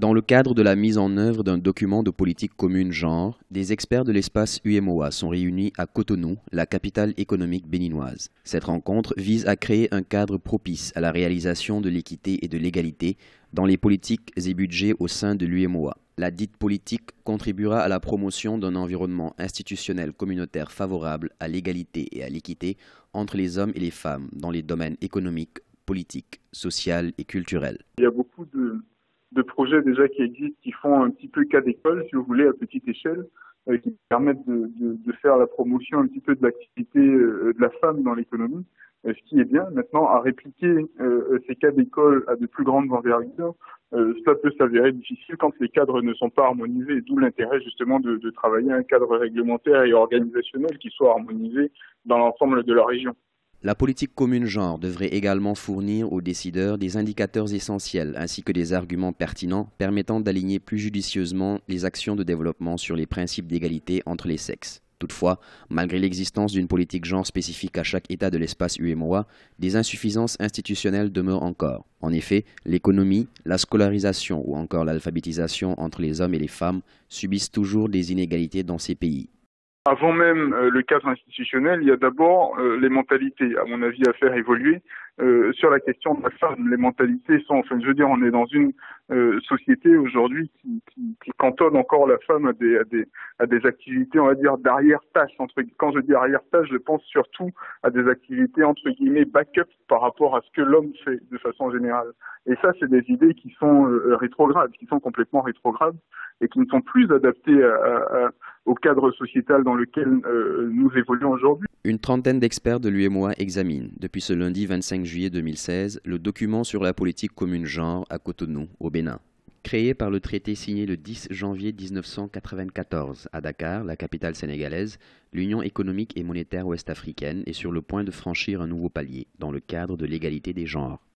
Dans le cadre de la mise en œuvre d'un document de politique commune genre, des experts de l'espace UEMOA sont réunis à Cotonou, la capitale économique béninoise. Cette rencontre vise à créer un cadre propice à la réalisation de l'équité et de l'égalité dans les politiques et budgets au sein de l'UEMOA. La dite politique contribuera à la promotion d'un environnement institutionnel communautaire favorable à l'égalité et à l'équité entre les hommes et les femmes dans les domaines économiques, politiques, sociaux et culturels. Il y a beaucoup de projets déjà qui existent, qui font un petit peu cas d'école, si vous voulez, à petite échelle, qui permettent de faire la promotion un petit peu de l'activité de la femme dans l'économie, ce qui est bien. Maintenant, à répliquer ces cas d'école à de plus grandes envergures, cela peut s'avérer difficile quand les cadres ne sont pas harmonisés, d'où l'intérêt justement de travailler un cadre réglementaire et organisationnel qui soit harmonisé dans l'ensemble de la région. La politique commune genre devrait également fournir aux décideurs des indicateurs essentiels ainsi que des arguments pertinents permettant d'aligner plus judicieusement les actions de développement sur les principes d'égalité entre les sexes. Toutefois, malgré l'existence d'une politique genre spécifique à chaque État de l'espace UEMOA, des insuffisances institutionnelles demeurent encore. En effet, l'économie, la scolarisation ou encore l'alphabétisation entre les hommes et les femmes subissent toujours des inégalités dans ces pays. Avant même le cadre institutionnel, il y a d'abord les mentalités, à mon avis, à faire évoluer. Sur la question de la femme, les mentalités sont, enfin, je veux dire, on est dans une société aujourd'hui qui cantonne encore la femme à des activités, on va dire, d'arrière-tâche. Quand je dis arrière-tâche, je pense surtout à des activités, entre guillemets, back-up par rapport à ce que l'homme fait de façon générale. Et ça, c'est des idées qui sont rétrogrades, qui sont complètement rétrogrades et qui ne sont plus adaptées au cadre sociétal dans lequel nous évoluons aujourd'hui. Une trentaine d'experts de l'UEMOA examinent, depuis ce lundi 25 juillet 2016, le document sur la politique commune genre à Cotonou, au Bénin. Créé par le traité signé le 10 janvier 1994 à Dakar, la capitale sénégalaise, l'Union économique et monétaire ouest-africaine est sur le point de franchir un nouveau palier dans le cadre de l'égalité des genres.